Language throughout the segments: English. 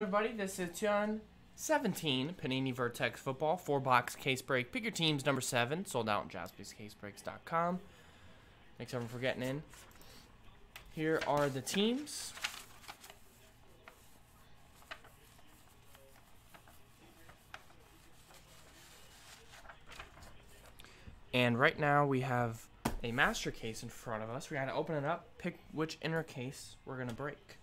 Everybody, this is John 17 panini Vertex football 4-box case break. Pick your teams number 7, sold out on JaspysCaseBreaks.com. Thanks everyone for getting in. Here are the teams. And right now we have a master case in front of us. We got to open it up, pick which inner case we're going to break.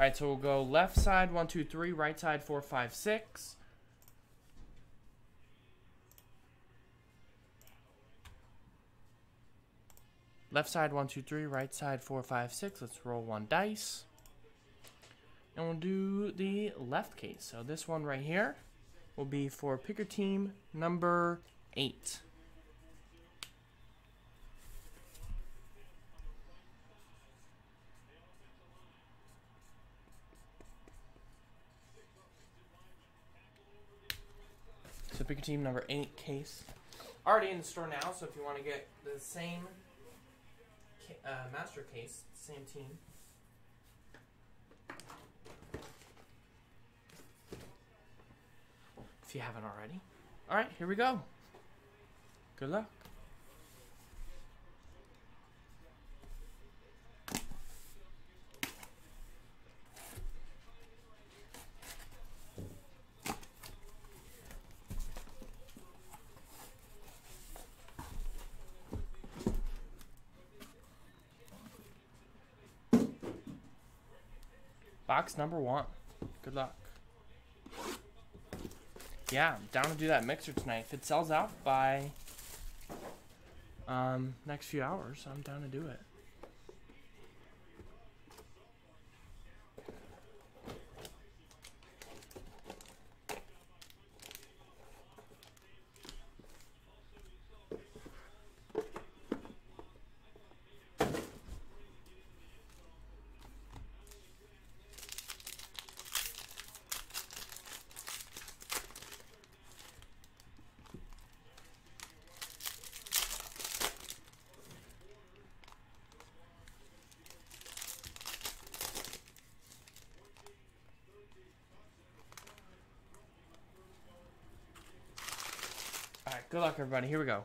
All right, so we'll go left side, 1, 2, 3, right side, 4, 5, 6. Left side, 1, 2, 3, right side, 4, 5, 6. Let's roll one dice. And we'll do the left case. So this one right here will be for picker team number 8. So pick your team number 8 case. Already in the store now, so if you want to get the same master case, same team. If you haven't already. All right, here we go. Good luck. Box number 1. Good luck. Yeah, I'm down to do that mixer tonight. If it sells out by next few hours, I'm down to do it. Good luck, everybody. Here we go.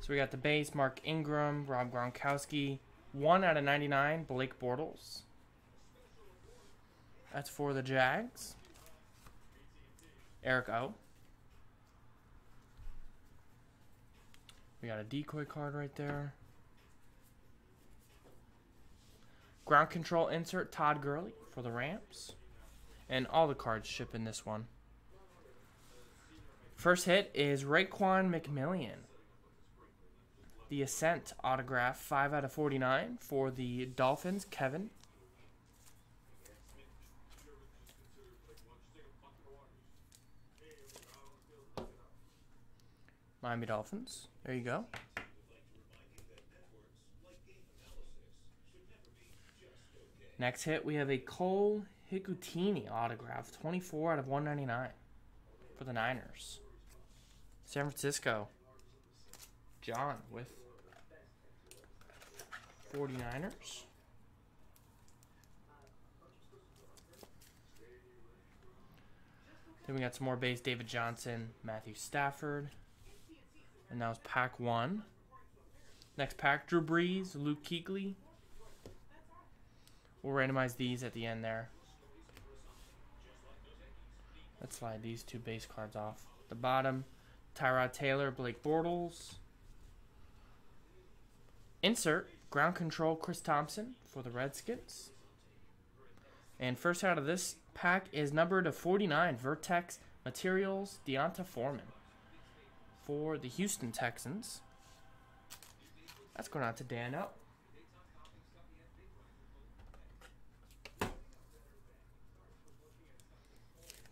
So we got the base, Mark Ingram, Rob Gronkowski. 1 out of 99, Blake Bortles. That's for the Jags. Eric O. We got a decoy card right there. Ground control insert, Todd Gurley for the Rams. And all the cards ship in this one. First hit is Raekwon McMillian. The Ascent autograph, 5 out of 49 for the Dolphins, Kevin. Miami Dolphins. There you go. Next hit, we have a Cole Hiccuttini autograph, 24 out of 199 for the Niners. San Francisco, John with 49ers. Then we got some more base, David Johnson, Matthew Stafford. And that was pack 1. Next pack, Drew Brees, Luke Kuechly. We'll randomize these at the end there. Let's slide these 2 base cards off the bottom. Tyrod Taylor, Blake Bortles. Insert, ground control, Chris Thompson for the Redskins. And first out of this pack is numbered to 49, Vertex Materials, D'Onta Foreman for the Houston Texans. That's going out to Dan out.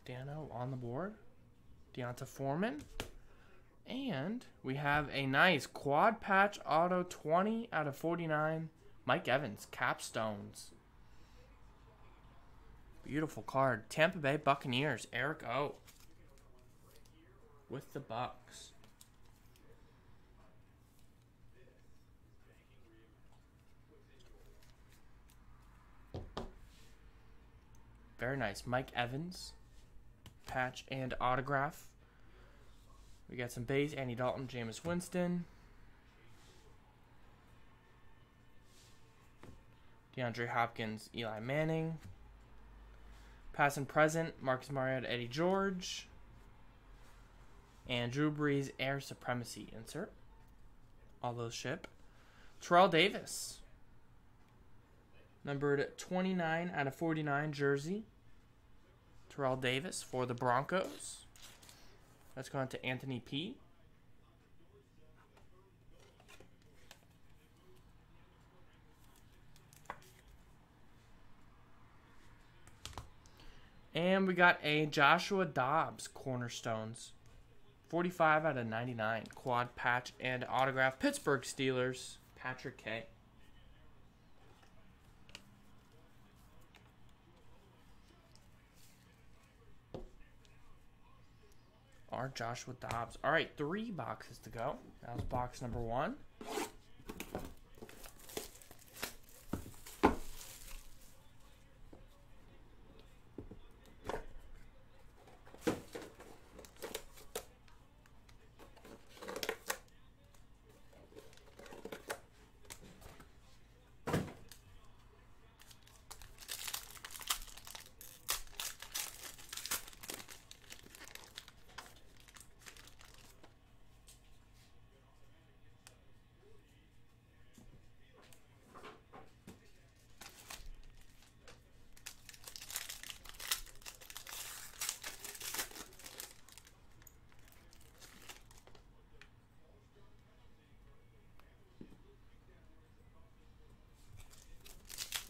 Dano on the board. D'Onta Foreman. And we have a nice quad patch auto 20 out of 49. Mike Evans, Capstones. Beautiful card. Tampa Bay Buccaneers, Eric O. with the Bucs. Very nice. Mike Evans. Patch and autograph. We got some base, Andy Dalton, Jameis Winston, DeAndre Hopkins, Eli Manning. Past and present, Marcus Mariota, Eddie George, and Drew Brees, Air Supremacy insert. All those ship. Terrell Davis, numbered 29 out of 49 jersey. Terrell Davis for the Broncos. That's going to Anthony P. And we got a Joshua Dobbs Cornerstones. 45 out of 99. Quad patch and autograph. Pittsburgh Steelers. Patrick K. Our Joshua Dobbs. All right, 3 boxes to go. That was box number 1.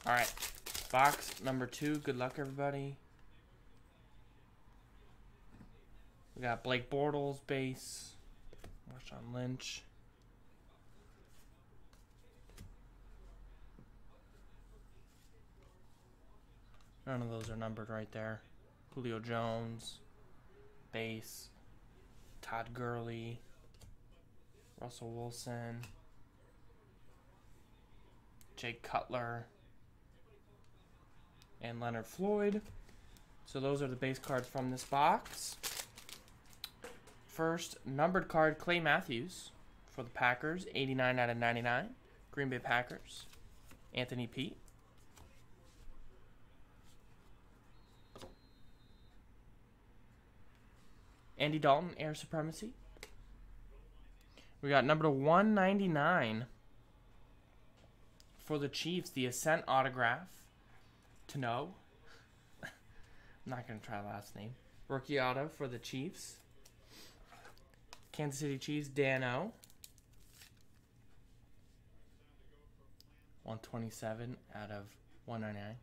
All right, box number 2. Good luck, everybody. We got Blake Bortles base, Marshawn Lynch, none of those are numbered right there. Julio Jones base, Todd Gurley, Russell Wilson, Jake Cutler, and Leonard Floyd. So those are the base cards from this box. First numbered card, Clay Matthews for the Packers, 89 out of 99. Green Bay Packers, Anthony P. Andy Dalton, Air Supremacy. We got number 199 for the Chiefs, the Ascent autograph. No, I'm not going to try last name. Rookie auto for the Chiefs. Kansas City Chiefs, Dano. 127 out of 199.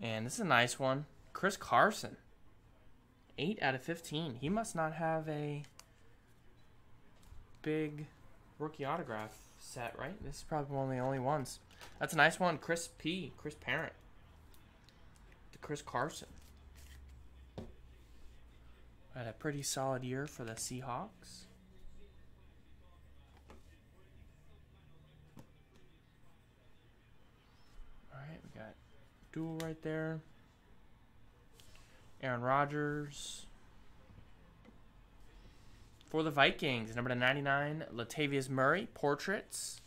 And this is a nice one. Chris Carson. 8 out of 15. He must not have a big rookie autograph set, right? This is probably one of the only ones. That's a nice one. Chris P. Chris Parent. To Chris Carson. Had a pretty solid year for the Seahawks. Alright, we got Duel right there. Aaron Rodgers. For the Vikings, number 99, Latavius Murray, Portraits.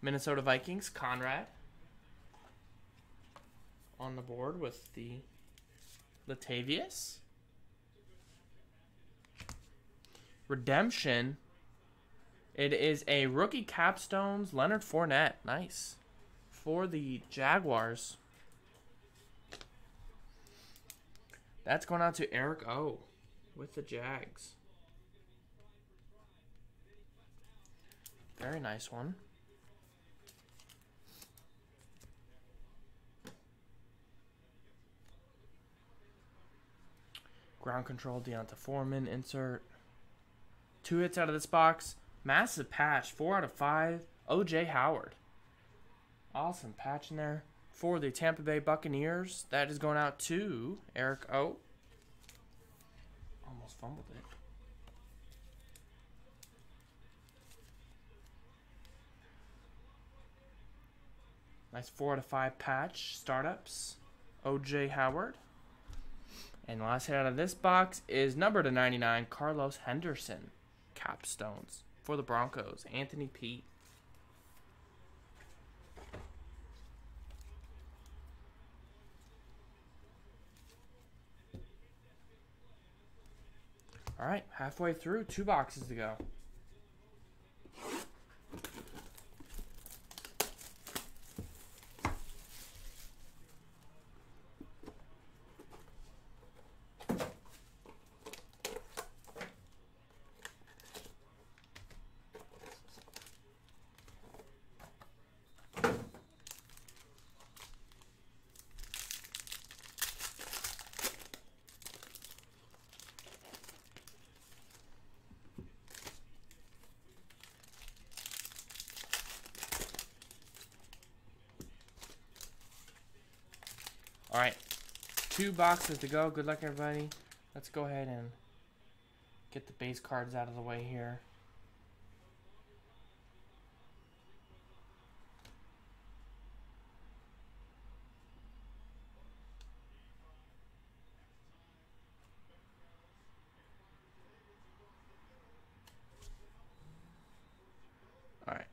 Minnesota Vikings, Conrad. On the board with the Latavius. Redemption. It is a rookie capstones, Leonard Fournette. Nice. For the Jaguars. That's going out to Eric O with the Jags. Very nice one. Ground control, D'Onta Foreman, insert. 2 hits out of this box. Massive patch, 4 out of 5. OJ Howard. Awesome patch in there. For the Tampa Bay Buccaneers, that is going out to Eric O. Almost fumbled it. Nice 4 out of 5 patch startups. OJ Howard. And the last hit out of this box is number /99, Carlos Henderson. Capstones for the Broncos. Anthony P. All right, halfway through, 2 boxes to go. All right, 2 boxes to go. Good luck, everybody. Let's go ahead and get the base cards out of the way here. All right,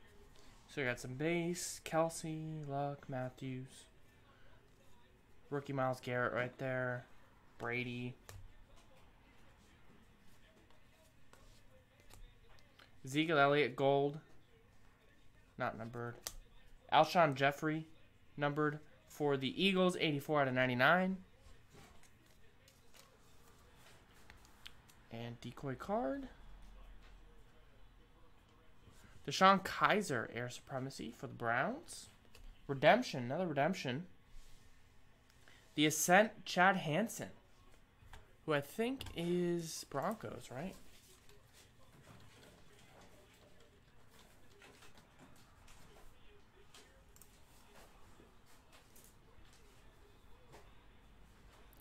so we got some base, Kelsey, Luck, Matthews. Rookie Myles Garrett right there. Brady. Ezekiel Elliott, gold. Not numbered. Alshon Jeffrey, numbered for the Eagles, 84 out of 99. And decoy card. Deshaun Kaiser, air supremacy for the Browns. Redemption, another redemption. The Ascent, Chad Hansen, who I think is Broncos, right?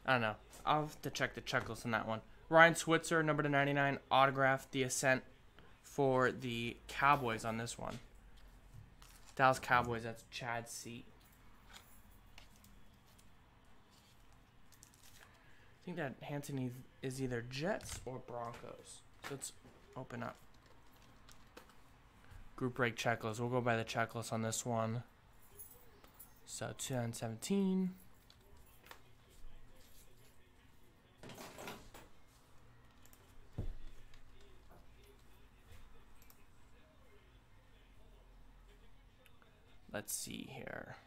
I don't know. I'll have to check the checklist on that one. Ryan Switzer, number /99, autographed the Ascent for the Cowboys on this one. Dallas Cowboys, that's Chad's seat. I think that Hansen is either Jets or Broncos. Let's open up. Group break checklist. We'll go by the checklist on this one. So 2017. Let's see here.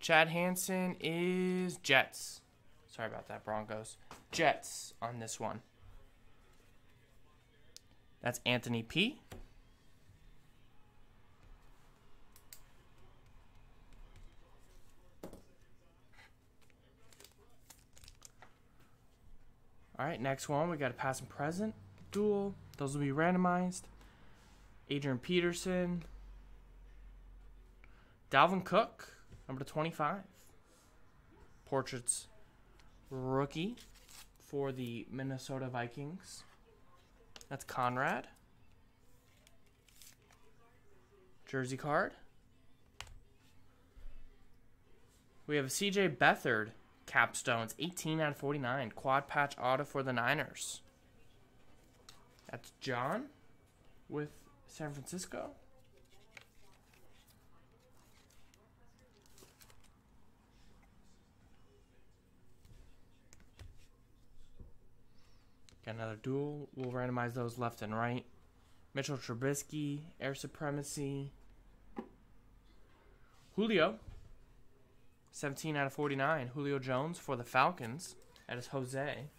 Chad Hansen is Jets. Sorry about that, Broncos. Jets on this one. That's Anthony P. All right, next one. We got a past and present duel. Those will be randomized. Adrian Peterson. Dalvin Cook. Number /25, Portraits rookie for the Minnesota Vikings. That's Conrad. Jersey card. We have a C.J. Beathard capstones, 18 out of 49. Quad patch auto for the Niners. That's John with San Francisco. Got another duel. We'll randomize those left and right. Mitchell Trubisky, air supremacy. Julio, 17/49, Julio Jones for the Falcons. That is Jose.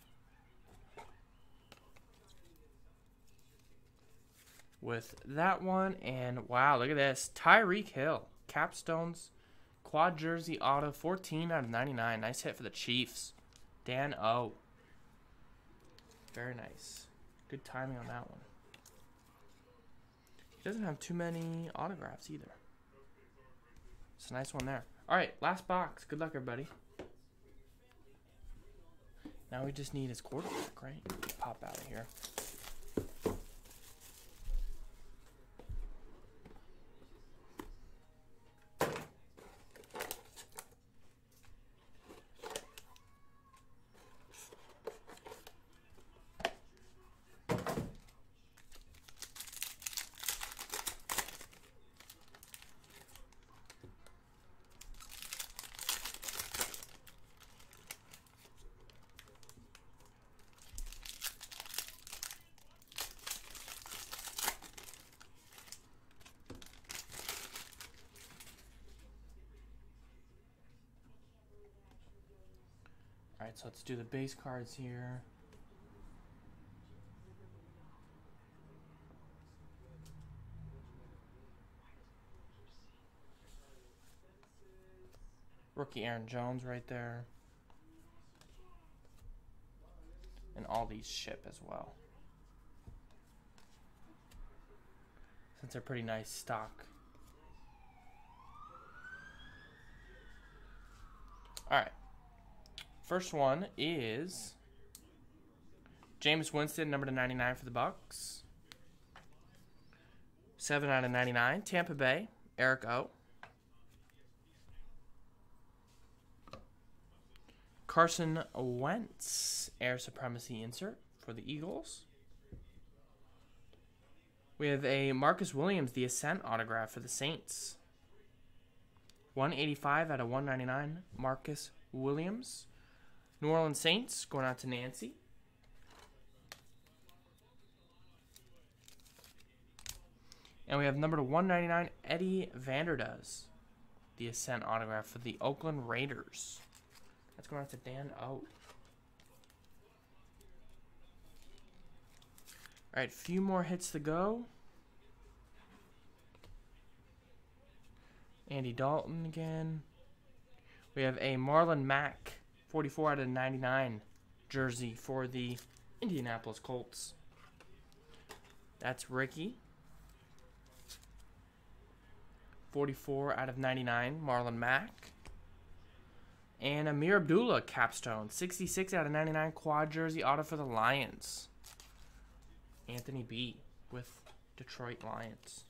With that one, and wow, look at this. Tyreek Hill, Capstones, quad jersey auto, 14/99. Nice hit for the Chiefs. Dan O. Very nice. Good timing on that one. He doesn't have too many autographs either. It's a nice one there. All right, last box. Good luck, everybody. Now we just need his quarterback, right? Pop out of here. Alright, so let's do the base cards here. Rookie Aaron Jones right there. And all these ship as well, since they're pretty nice stock. Alright. First one is Jameis Winston, number /99 for the Bucks. 7/99. Tampa Bay, Eric O. Carson Wentz, Air Supremacy insert for the Eagles. We have a Marcus Williams, the Ascent autograph for the Saints. 185/199. Marcus Williams. New Orleans Saints, going out to Nancy. And we have number /199, Eddie Vanderdoes, the Ascent autograph for the Oakland Raiders. That's going out to Dan O. All right, few more hits to go. Andy Dalton again. We have a Marlon Mack, 44/99 jersey for the Indianapolis Colts. That's Ricky. 44/99, Marlon Mack. And Ameer Abdullah, Capstone, 66/99, quad jersey auto for the Lions. Anthony B. with Detroit Lions.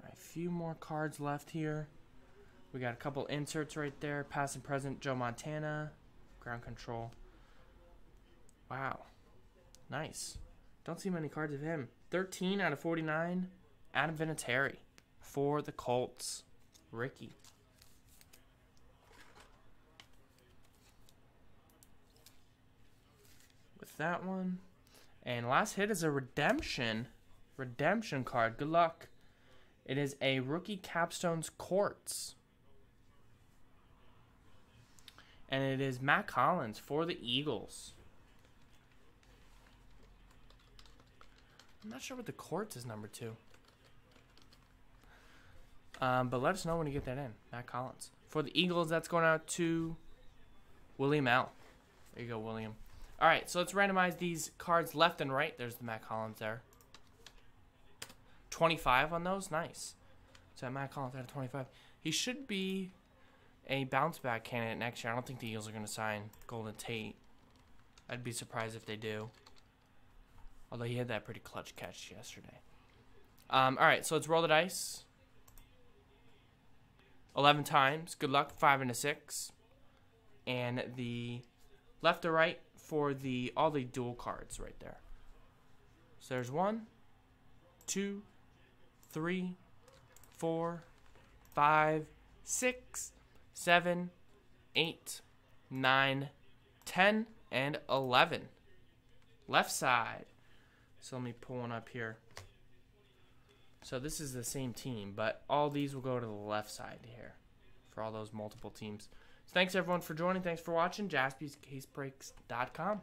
All right, a few more cards left here. We got a couple inserts right there. Past and present, Joe Montana. Ground control. Wow. Nice. Don't see many cards of him. 13/49, Adam Vinatieri for the Colts. Ricky. With that one. And last hit is a redemption. Redemption card. Good luck. It is a rookie Capstones Courts. And it is Matt Collins for the Eagles. I'm not sure what the Courts is number 2. But let us know when you get that in. Matt Collins. For the Eagles, that's going out to William L. There you go, William. All right, so let's randomize these cards left and right. There's the Matt Collins there. 25 on those. Nice. So Matt Collins out of 25. He should be a bounce back candidate next year. I don't think the Eagles are going to sign Golden Tate. I'd be surprised if they do. Although he had that pretty clutch catch yesterday. All right, so let's roll the dice. 11 times. Good luck. 5 and a 6. And the left or right for the all the dual cards right there. So there's 1, 2, 3, 4, 5, 6, 7, 8, 9, 10, and 11. Left side. So let me pull one up here. So this is the same team, but all these will go to the left side here for all those multiple teams. So thanks, everyone, for joining. Thanks for watching. JaspysCaseBreaks.com.